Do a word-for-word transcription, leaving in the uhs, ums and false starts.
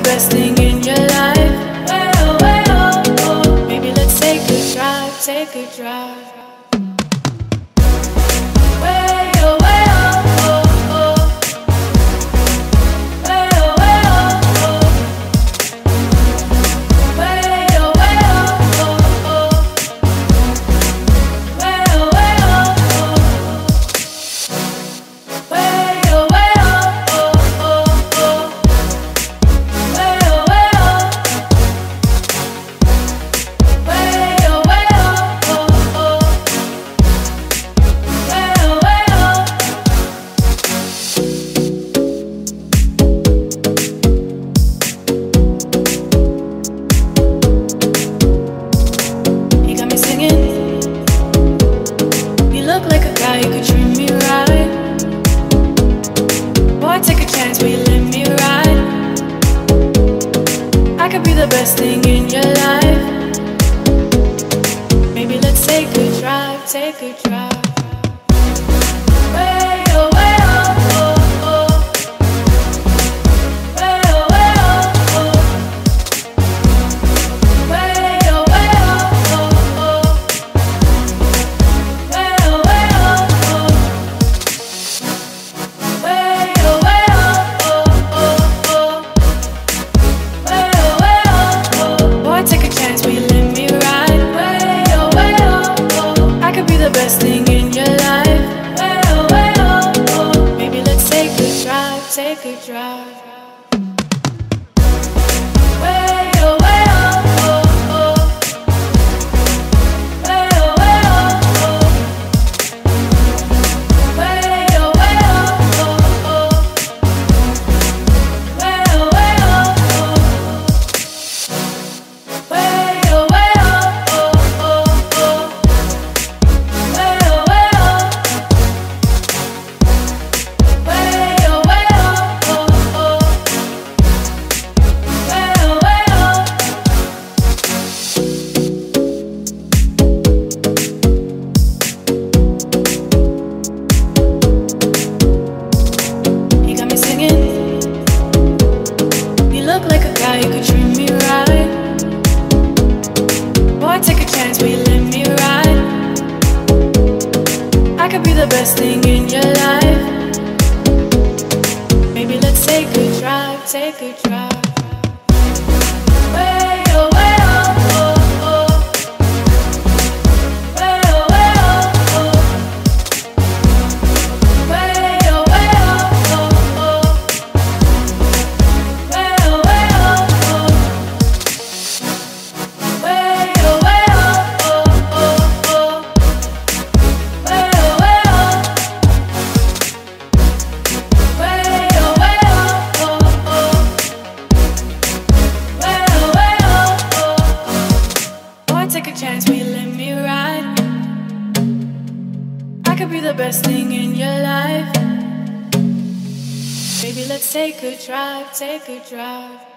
the best thing in your life. Oh, oh, oh, oh. Baby, let's take a drive, take a drive. Best thing in your life. Maybe let's take a drive, take a drive. Take a drive. Best thing in your life. Maybe let's take a drive, take a drive. I could be the best thing in your life. Baby, let's take a drive, take a drive.